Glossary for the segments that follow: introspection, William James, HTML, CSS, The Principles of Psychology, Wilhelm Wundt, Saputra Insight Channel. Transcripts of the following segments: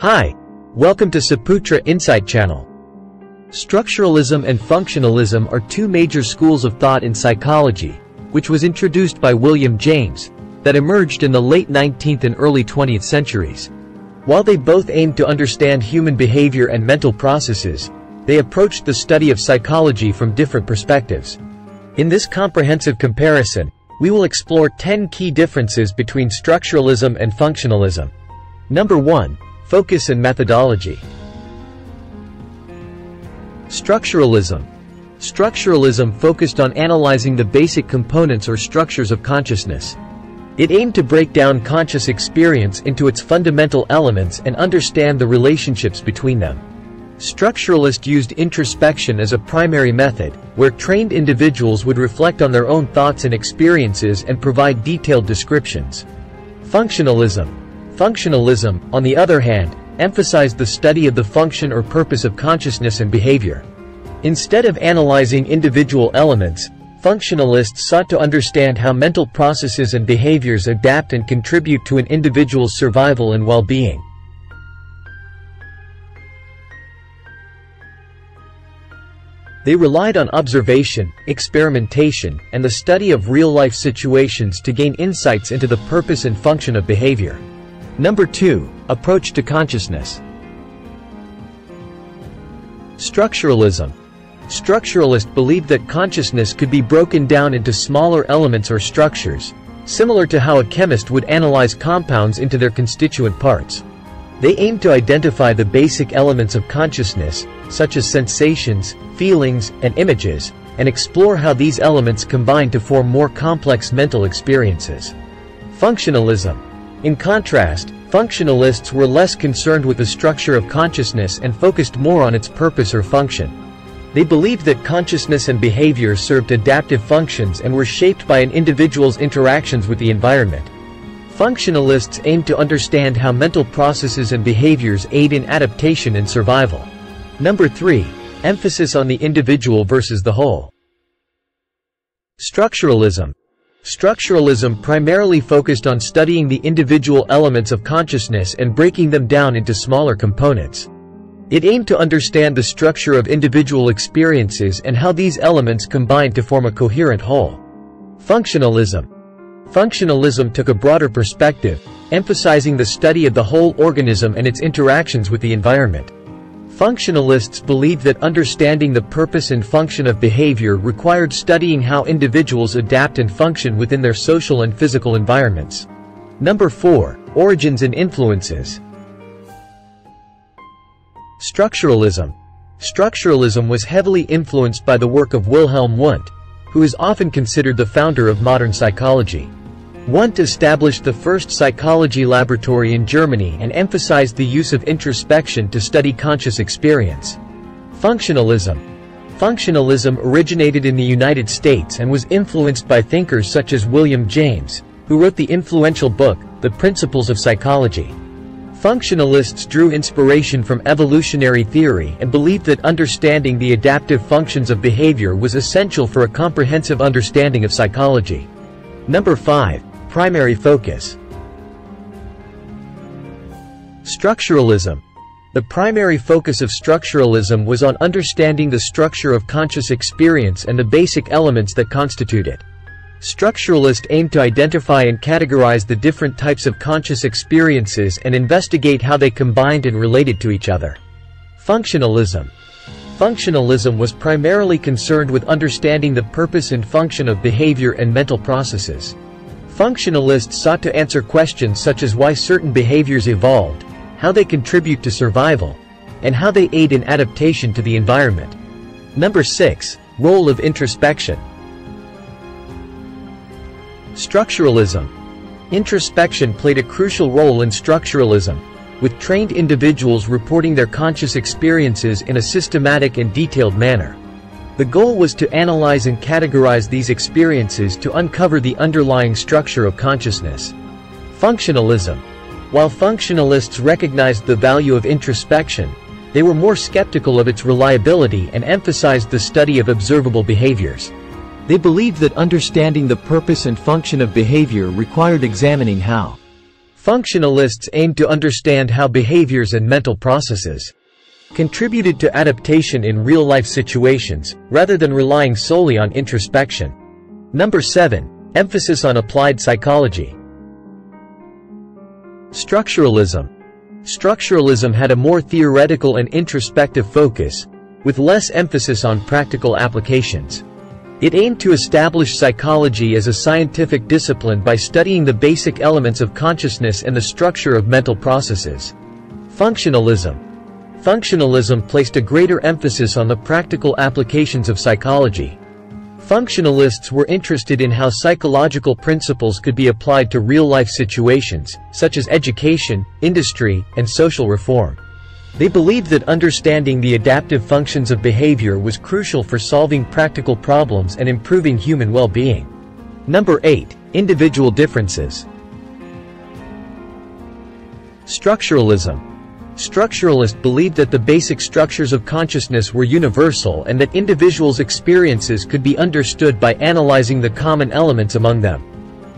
Hi, welcome to Saputra Insight Channel. Structuralism and functionalism are two major schools of thought in psychology, which was introduced by William James, that emerged in the late 19th and early 20th centuries. While they both aimed to understand human behavior and mental processes, they approached the study of psychology from different perspectives. In this comprehensive comparison, we will explore 10 key differences between structuralism and functionalism. Number 1. Focus and methodology. Structuralism. Structuralism focused on analyzing the basic components or structures of consciousness. It aimed to break down conscious experience into its fundamental elements and understand the relationships between them. Structuralists used introspection as a primary method, where trained individuals would reflect on their own thoughts and experiences and provide detailed descriptions. Functionalism. Functionalism, on the other hand, emphasized the study of the function or purpose of consciousness and behavior. Instead of analyzing individual elements, functionalists sought to understand how mental processes and behaviors adapt and contribute to an individual's survival and well-being. They relied on observation, experimentation, and the study of real-life situations to gain insights into the purpose and function of behavior. Number 2. Approach to consciousness. Structuralism. Structuralists believed that consciousness could be broken down into smaller elements or structures, similar to how a chemist would analyze compounds into their constituent parts. They aimed to identify the basic elements of consciousness, such as sensations, feelings, and images, and explore how these elements combine to form more complex mental experiences. Functionalism. In contrast, functionalists were less concerned with the structure of consciousness and focused more on its purpose or function. They believed that consciousness and behavior served adaptive functions and were shaped by an individual's interactions with the environment. Functionalists aimed to understand how mental processes and behaviors aid in adaptation and survival. Number 3. Emphasis on the individual versus the whole. Structuralism. Structuralism primarily focused on studying the individual elements of consciousness and breaking them down into smaller components. It aimed to understand the structure of individual experiences and how these elements combine to form a coherent whole. Functionalism. Functionalism took a broader perspective, emphasizing the study of the whole organism and its interactions with the environment. Functionalists believed that understanding the purpose and function of behavior required studying how individuals adapt and function within their social and physical environments. Number 4. Origins and influences. Structuralism. Structuralism was heavily influenced by the work of Wilhelm Wundt, who is often considered the founder of modern psychology. Wundt established the first psychology laboratory in Germany and emphasized the use of introspection to study conscious experience. Functionalism. Functionalism originated in the United States and was influenced by thinkers such as William James, who wrote the influential book, The Principles of Psychology. Functionalists drew inspiration from evolutionary theory and believed that understanding the adaptive functions of behavior was essential for a comprehensive understanding of psychology. Number 5. Primary focus. Structuralism. The primary focus of structuralism was on understanding the structure of conscious experience and the basic elements that constitute it. Structuralists aimed to identify and categorize the different types of conscious experiences and investigate how they combined and related to each other. Functionalism. Functionalism was primarily concerned with understanding the purpose and function of behavior and mental processes. Functionalists sought to answer questions such as why certain behaviors evolved, how they contribute to survival, and how they aid in adaptation to the environment. Number 6. Role of introspection. Structuralism. Introspection played a crucial role in structuralism, with trained individuals reporting their conscious experiences in a systematic and detailed manner. The goal was to analyze and categorize these experiences to uncover the underlying structure of consciousness. Functionalism. While functionalists recognized the value of introspection, they were more skeptical of its reliability and emphasized the study of observable behaviors. They believed that understanding the purpose and function of behavior required examining how. Functionalists aimed to understand how behaviors and mental processes contributed to adaptation in real-life situations, rather than relying solely on introspection. Number 7. Emphasis on applied psychology. Structuralism. Structuralism had a more theoretical and introspective focus, with less emphasis on practical applications. It aimed to establish psychology as a scientific discipline by studying the basic elements of consciousness and the structure of mental processes. Functionalism. Functionalism placed a greater emphasis on the practical applications of psychology. Functionalists were interested in how psychological principles could be applied to real-life situations, such as education, industry, and social reform. They believed that understanding the adaptive functions of behavior was crucial for solving practical problems and improving human well-being. Number 8. Individual differences. Structuralism. Structuralists believed that the basic structures of consciousness were universal and that individuals' experiences could be understood by analyzing the common elements among them.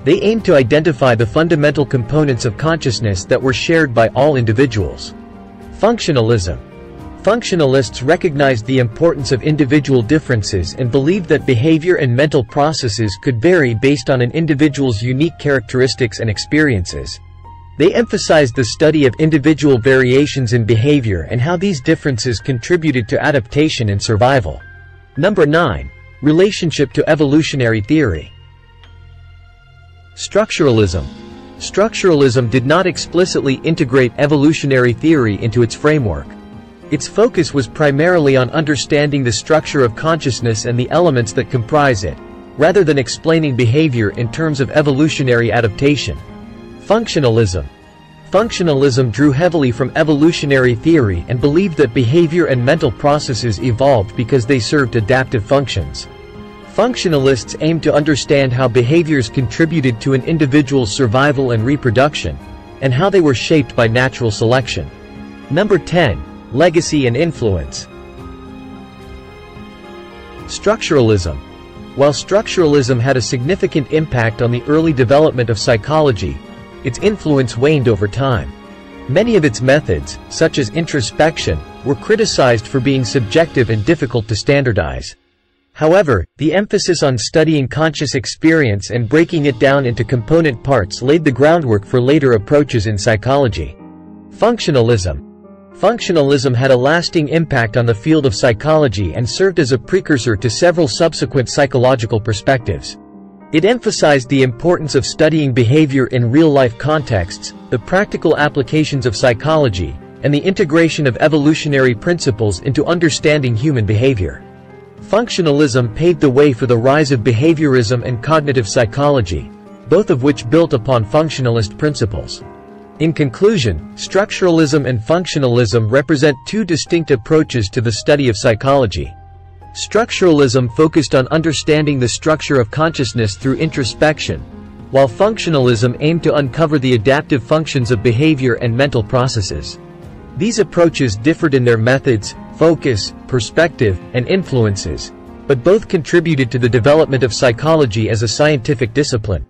They aimed to identify the fundamental components of consciousness that were shared by all individuals. Functionalism. Functionalists recognized the importance of individual differences and believed that behavior and mental processes could vary based on an individual's unique characteristics and experiences. They emphasized the study of individual variations in behavior and how these differences contributed to adaptation and survival. Number 9. Relationship to evolutionary theory. Structuralism. Structuralism did not explicitly integrate evolutionary theory into its framework. Its focus was primarily on understanding the structure of consciousness and the elements that comprise it, rather than explaining behavior in terms of evolutionary adaptation. Functionalism. Functionalism drew heavily from evolutionary theory and believed that behavior and mental processes evolved because they served adaptive functions. Functionalists aimed to understand how behaviors contributed to an individual's survival and reproduction, and how they were shaped by natural selection. Number 10. Legacy and influence. Structuralism. While structuralism had a significant impact on the early development of psychology, its influence waned over time. Many of its methods, such as introspection, were criticized for being subjective and difficult to standardize. However, the emphasis on studying conscious experience and breaking it down into component parts laid the groundwork for later approaches in psychology. Functionalism. Functionalism had a lasting impact on the field of psychology and served as a precursor to several subsequent psychological perspectives. It emphasized the importance of studying behavior in real-life contexts, the practical applications of psychology, and the integration of evolutionary principles into understanding human behavior. Functionalism paved the way for the rise of behaviorism and cognitive psychology, both of which built upon functionalist principles. In conclusion, structuralism and functionalism represent two distinct approaches to the study of psychology. Structuralism focused on understanding the structure of consciousness through introspection, while functionalism aimed to uncover the adaptive functions of behavior and mental processes. These approaches differed in their methods, focus, perspective, and influences, but both contributed to the development of psychology as a scientific discipline.